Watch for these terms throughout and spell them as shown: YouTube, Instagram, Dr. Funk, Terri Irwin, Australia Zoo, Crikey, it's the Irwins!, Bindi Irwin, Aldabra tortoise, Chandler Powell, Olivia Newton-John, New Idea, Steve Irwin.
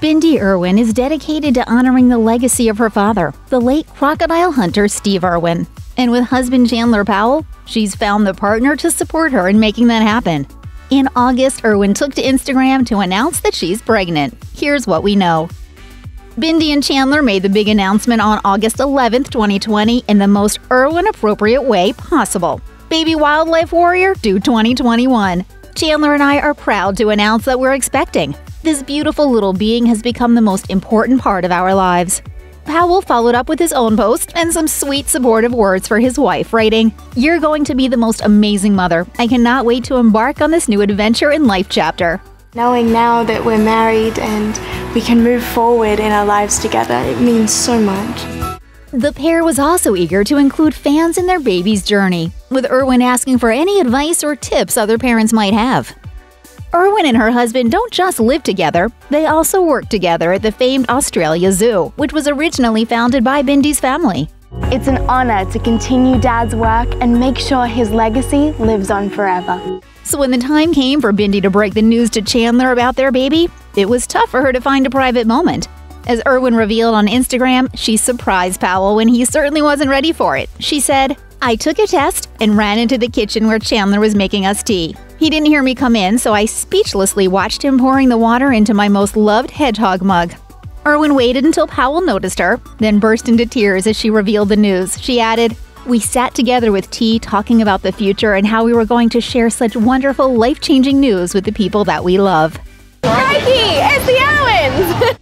Bindi Irwin is dedicated to honoring the legacy of her father, the late crocodile hunter Steve Irwin. And with husband Chandler Powell, she's found the partner to support her in making that happen. In August, Irwin took to Instagram to announce that she's pregnant. Here's what we know. Bindi and Chandler made the big announcement on August 11, 2020 in the most Irwin-appropriate way possible. Baby wildlife warrior due 2021. Chandler and I are proud to announce that we're expecting. This beautiful little being has become the most important part of our lives. Powell followed up with his own post and some sweet supportive words for his wife, writing, "You're going to be the most amazing mother. I cannot wait to embark on this new adventure in life chapter." Knowing now that we're married and we can move forward in our lives together, it means so much. The pair was also eager to include fans in their baby's journey, with Irwin asking for any advice or tips other parents might have. Irwin and her husband don't just live together, they also work together at the famed Australia Zoo, which was originally founded by Bindi's family. It's an honor to continue Dad's work and make sure his legacy lives on forever. So when the time came for Bindi to break the news to Chandler about their baby, it was tough for her to find a private moment. As Irwin revealed on Instagram, she surprised Powell when he certainly wasn't ready for it. She said, "I took a test and ran into the kitchen where Chandler was making us tea. He didn't hear me come in, so I speechlessly watched him pouring the water into my most loved hedgehog mug." Irwin waited until Powell noticed her, then burst into tears as she revealed the news. She added, "We sat together with tea talking about the future and how we were going to share such wonderful, life-changing news with the people that we love." Crikey, it's the Irwins!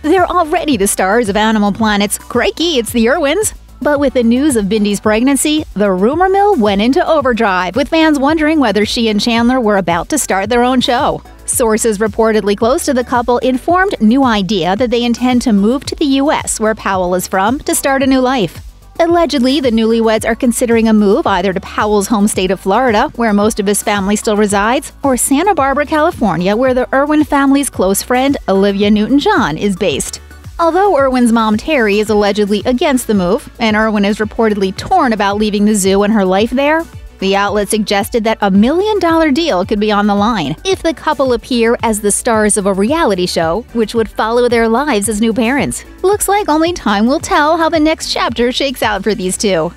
They're already the stars of Animal Planet's Crikey, It's the Irwins! But with the news of Bindi's pregnancy, the rumor mill went into overdrive, with fans wondering whether she and Chandler were about to start their own show. Sources reportedly close to the couple informed New Idea that they intend to move to the U.S., where Powell is from, to start a new life. Allegedly, the newlyweds are considering a move either to Powell's home state of Florida, where most of his family still resides, or Santa Barbara, California, where the Irwin family's close friend Olivia Newton-John is based. Although Irwin's mom Terri is allegedly against the move, and Irwin is reportedly torn about leaving the zoo and her life there, the outlet suggested that a $1 million deal could be on the line if the couple appear as the stars of a reality show, which would follow their lives as new parents. Looks like only time will tell how the next chapter shakes out for these two.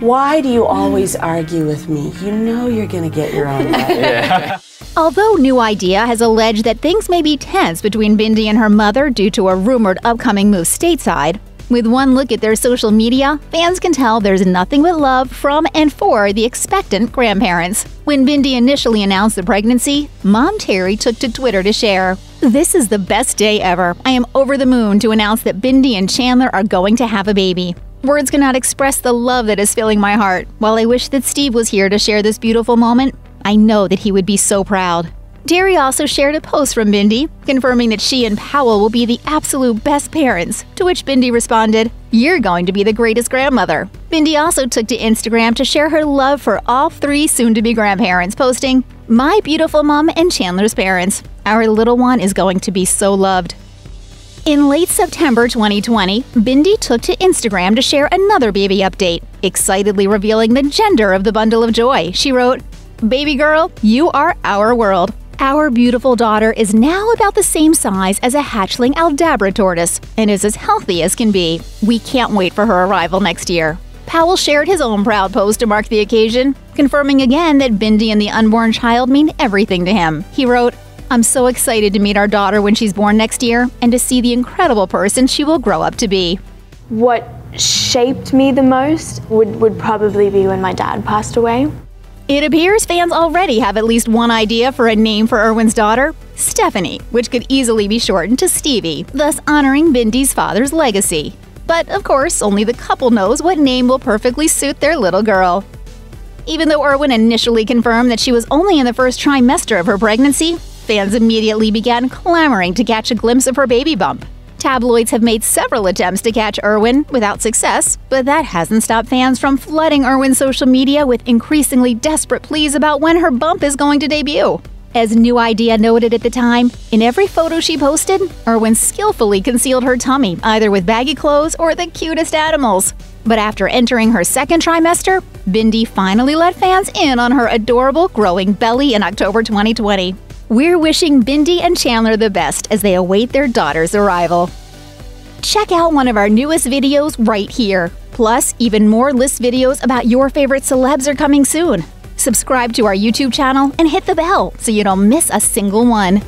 Why do you always argue with me? You know you're gonna get your own way. Yeah. Although New Idea has alleged that things may be tense between Bindi and her mother due to a rumored upcoming move stateside, with one look at their social media, fans can tell there's nothing but love from and for the expectant grandparents. When Bindi initially announced the pregnancy, Mom Terri took to Twitter to share, "This is the best day ever. I am over the moon to announce that Bindi and Chandler are going to have a baby. Words cannot express the love that is filling my heart. While I wish that Steve was here to share this beautiful moment, I know that he would be so proud." Terri also shared a post from Bindi, confirming that she and Powell will be the absolute best parents, to which Bindi responded, "You're going to be the greatest grandmother." Bindi also took to Instagram to share her love for all three soon-to-be grandparents, posting, "My beautiful mom and Chandler's parents. Our little one is going to be so loved." In late September 2020, Bindi took to Instagram to share another baby update, excitedly revealing the gender of the bundle of joy. She wrote, "Baby girl, you are our world. Our beautiful daughter is now about the same size as a hatchling Aldabra tortoise and is as healthy as can be. We can't wait for her arrival next year." Powell shared his own proud post to mark the occasion, confirming again that Bindi and the unborn child mean everything to him. He wrote, "I'm so excited to meet our daughter when she's born next year and to see the incredible person she will grow up to be." What shaped me the most would probably be when my dad passed away. It appears fans already have at least one idea for a name for Irwin's daughter, Stephanie, which could easily be shortened to Stevie, thus honoring Bindi's father's legacy. But of course, only the couple knows what name will perfectly suit their little girl. Even though Irwin initially confirmed that she was only in the first trimester of her pregnancy, fans immediately began clamoring to catch a glimpse of her baby bump. Tabloids have made several attempts to catch Irwin without success, but that hasn't stopped fans from flooding Irwin's social media with increasingly desperate pleas about when her bump is going to debut. As New Idea noted at the time, in every photo she posted, Irwin skillfully concealed her tummy, either with baggy clothes or the cutest animals. But after entering her second trimester, Bindi finally let fans in on her adorable growing belly in October 2020. We're wishing Bindi and Chandler the best as they await their daughter's arrival. Check out one of our newest videos right here! Plus, even more List videos about your favorite celebs are coming soon. Subscribe to our YouTube channel and hit the bell so you don't miss a single one.